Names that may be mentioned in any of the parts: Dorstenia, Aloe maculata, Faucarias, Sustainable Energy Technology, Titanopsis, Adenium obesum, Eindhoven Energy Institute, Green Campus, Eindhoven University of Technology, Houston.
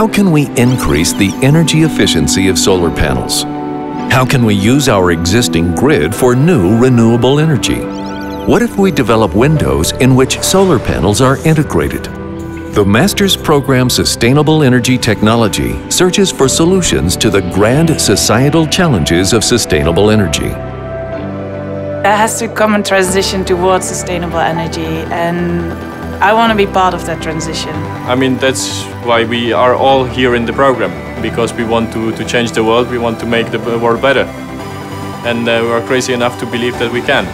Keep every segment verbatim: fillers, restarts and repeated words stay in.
How can we increase the energy efficiency of solar panels? How can we use our existing grid for new renewable energy? What if we develop windows in which solar panels are integrated? The Master's Program Sustainable Energy Technology searches for solutions to the grand societal challenges of sustainable energy. There has to come a transition towards sustainable energy, and I want to be part of that transition. I mean, that's why we are all here in the program, because we want to, to change the world, we want to make the world better. And uh, we are crazy enough to believe that we can.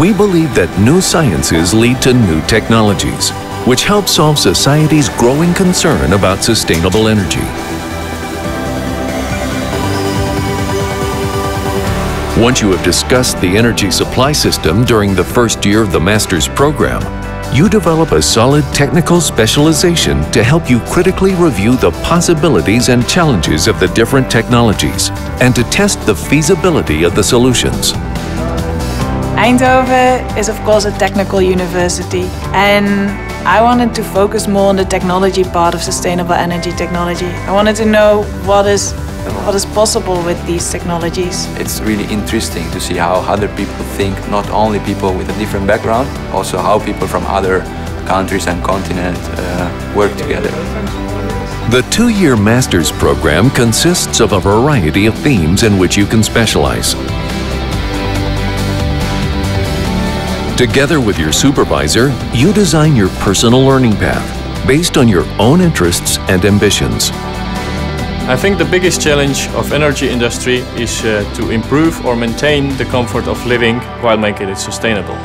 We believe that new sciences lead to new technologies, which help solve society's growing concern about sustainable energy. Once you have discussed the energy supply system during the first year of the master's program, you develop a solid technical specialization to help you critically review the possibilities and challenges of the different technologies and to test the feasibility of the solutions. Eindhoven is, of course, a technical university, and I wanted to focus more on the technology part of sustainable energy technology. I wanted to know what is, what is possible with these technologies. It's really interesting to see how other people think, not only people with a different background, also how people from other countries and continents uh, work together. The two-year master's program consists of a variety of themes in which you can specialize. Together with your supervisor, you design your personal learning path based on your own interests and ambitions. I think the biggest challenge of energy industry is uh, to improve or maintain the comfort of living while making it sustainable.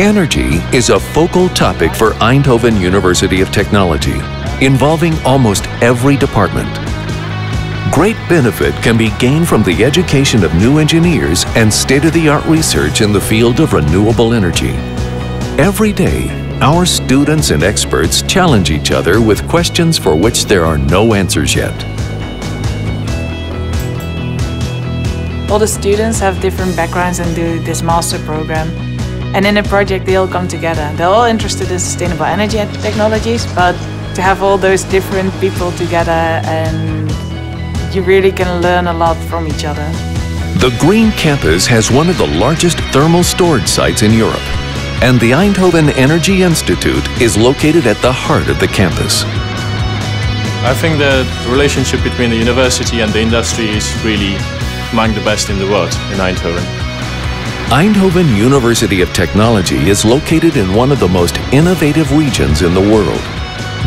Energy is a focal topic for Eindhoven University of Technology, involving almost every department. Great benefit can be gained from the education of new engineers and state-of-the-art research in the field of renewable energy. Every day, our students and experts challenge each other with questions for which there are no answers yet. All the students have different backgrounds and do this master program. And in a project, they all come together. They're all interested in sustainable energy technologies, but to have all those different people together, and you really can learn a lot from each other. The Green Campus has one of the largest thermal storage sites in Europe, and the Eindhoven Energy Institute is located at the heart of the campus. I think the relationship between the university and the industry is really among the best in the world in Eindhoven. Eindhoven University of Technology is located in one of the most innovative regions in the world.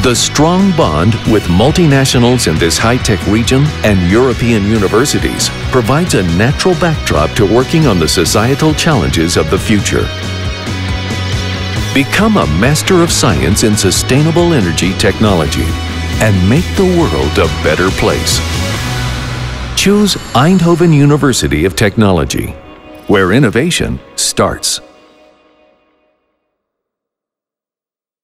The strong bond with multinationals in this high-tech region and European universities provides a natural backdrop to working on the societal challenges of the future. Become a Master of Science in Sustainable Energy Technology and make the world a better place. Choose Eindhoven University of Technology, where innovation starts.